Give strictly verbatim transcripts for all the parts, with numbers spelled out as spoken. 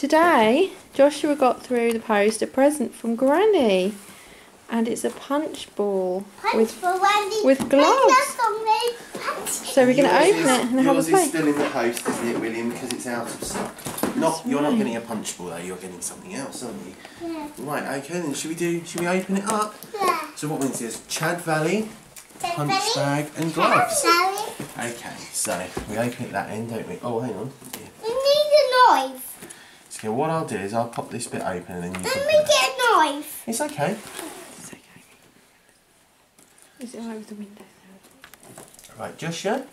Today, Joshua got through the post a present from Granny, and it's a punch ball punch with, with gloves. So we're going to open is, it and have a play. Yours is still in the post, isn't it, William, because it's out of stock. Not, you're right. Not getting a punch ball, though, you're getting something else, aren't you? Yeah. Right, okay, then, should we do, should we open it up? Yeah. So what wins is Chad Valley, Chad punch Valley, bag and gloves. Valley. Okay, so we open it that end, don't we? Oh, hang on. Yeah. We need a knife. Okay, what I'll do is I'll pop this bit open and then you can... Let me get a knife! It's okay. It's okay. Is it all over the window now? Right, Joshua,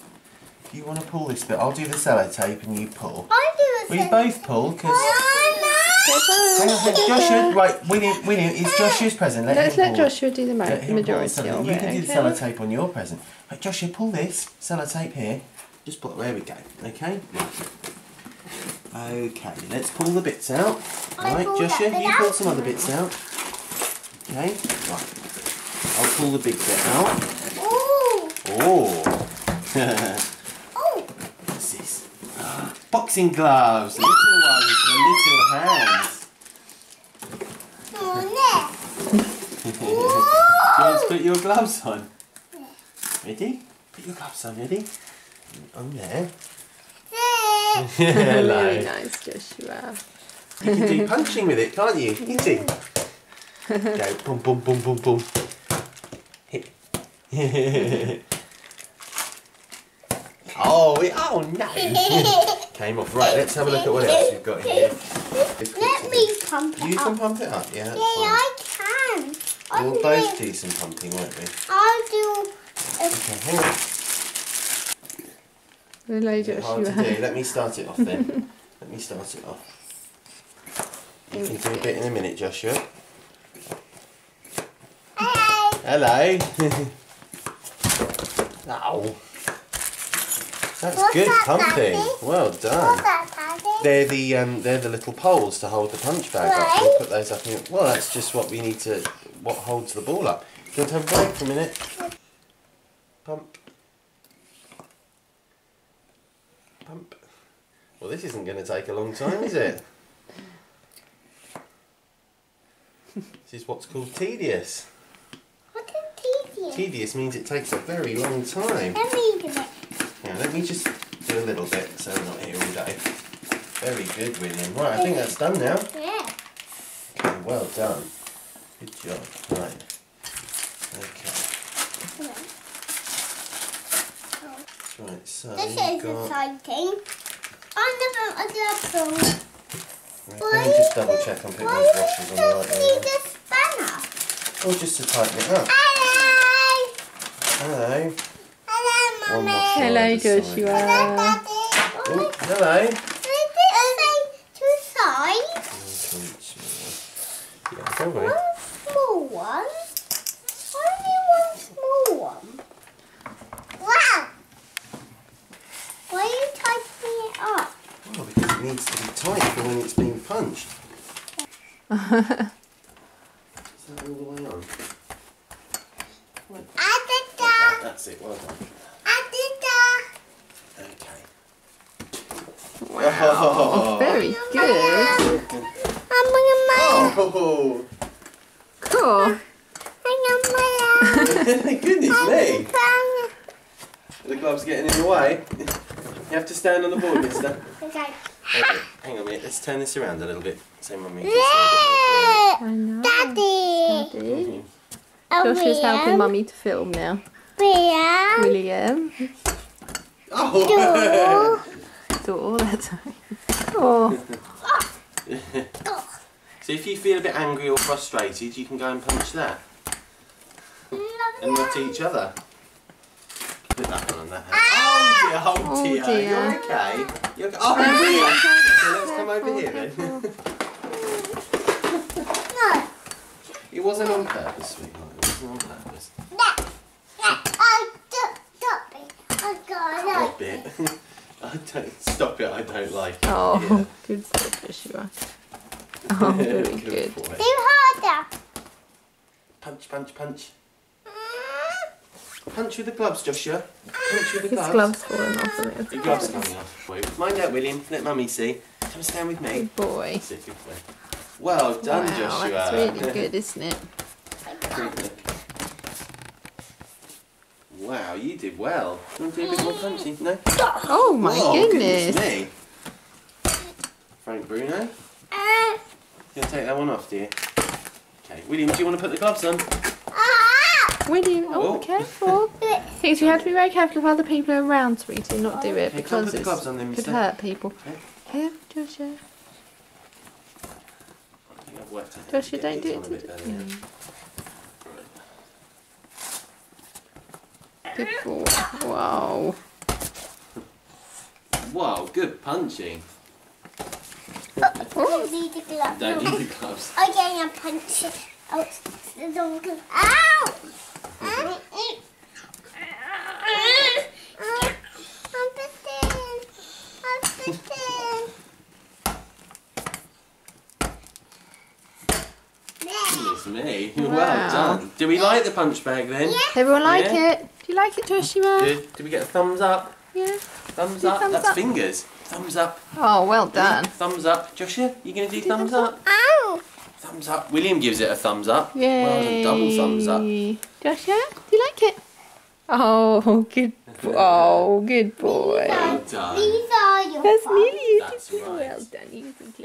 you want to pull this bit? I'll do the sellotape and you pull. I'll do the sellotape. We both pull, because... Oh, no! Hang on, Joshua, right, William, William, it's Joshua's present. Let Let's him let pull. Joshua do the, let him the majority of it. You can do the sellotape on your present. Right, Joshua, pull this sellotape here. Just pull it, there we go, okay? Okay, let's pull the bits out. Right, Joshua, you pull some other bits out. Okay, right. I'll pull the big bit out. Ooh. Oh! Oh! What's this? Boxing gloves! Little ones for little hands. Oh, no! Do you want to put your gloves on? Ready? Put your gloves on, ready? On there. Hello. Really nice, Joshua. You can do punching with it, can't you? You do. Go, boom, boom, boom, boom, boom. Hit. oh, it, oh no. Came off. Right, let's have a look at what else we've got in here. Let me pump it up. You can pump it up, yeah? Yeah, fine. I can. We'll I'm both do some pumping, won't we? I'll do... Okay, hang on. Hard to do. Let me start it off then. Let me start it off. You can do a bit in a minute, Joshua. Hello. Hello. Ow. That's What's good that, pumping. Daddy? Well done. That, they're the um, they're the little poles to hold the punch bag right. up. We'll put those up. In, well, that's just what we need to. What holds the ball up? Do you want to have a break for a minute? Pump. Pump. Well, this isn't going to take a long time, is it? This is what's called tedious. What is tedious? Tedious means it takes a very long time. Let me do it. Yeah, let me just do a little bit so we're not here all day. Very good, William. Right, I think that's done now. Yeah. Okay, well done. Good job. Right. Okay. Yeah. Right, so this is got... exciting. I'm the one right, Let me just double check and put my washes on the right way. This banner? Or just to tighten it up. Hello! Hello. Hello, Mummy. Hello, Joshua. Hello, Daddy. Oh, hello. Is it the same two sides? Yeah, probably. One small one. Only one small one. Why are you tightening it up? Well, because it needs to be tight for when it's being punched. Is that all the way on? I did that. Right, that's it, well done. I did that. Okay. Wow. Oh, very good. Oh. Cool. Goodness me. The glove's getting in the way. You have to stand on the board, mister. Okay. Okay. Hang on a minute, let's turn this around a little bit. So Mummy can see. Daddy! Daddy! Oh, Joshua's helping Mummy to film now. William! William! Oh! Do all that time. Oh! So if you feel a bit angry or frustrated, you can go and punch that. And not each other. Put that one on that hand. Oh dear, oh dear, you're okay. You're okay. Oh, brilliant! So let's come over here then. No. It wasn't on purpose, sweetheart. It wasn't on purpose. No. No. I don't stop it. I don't like it. Stop it. I don't stop it. I don't like it. Oh, yeah. Good boy, Joshua. Oh, very good. Good. Do harder. Punch, punch, punch. Punch with the gloves, Joshua. Punch with the gloves. His gloves falling off. Your gloves coming off. Mind out, William. Let Mummy see. Come stand with me. Good boy. Well done, wow, Joshua. That's really good, isn't it? Wow, you did well. You want to do a bit more punching? No? Oh my Whoa, goodness. goodness me. Frank Bruno? You want to take that one off, dear? Okay, William, do you want to put the gloves on? William, oh, oh. Be careful. Because you have to be very careful of other people around, sweetie, not do it, okay, because it could hurt people. Here, Joshua. I think I've worked out. Joshua, don't do it to the... Good boy. Wow. Wow, good punching. Don't need the gloves. Don't need the gloves. I'm getting a punch. Oh, the dog. Ow! I'm bitten. I'm bitten. It's me. Wow. Well done. Do we like the punch bag then? Yeah. Everyone like yeah. it? Do you like it, Joshua? Did, did we get a thumbs up? Yeah. Thumbs up. Thumbs That's up. fingers. Thumbs up. Oh, well done. Thumbs up. Joshua, you going to do, do thumbs, thumbs up? up? Ow! Thumbs up. William gives it a thumbs up. Yay. Well, it was a double thumbs up. Joshua, do you like it? Oh, good. Oh, good boy. Well done. These are your That's nearly you. That's right. Well done. You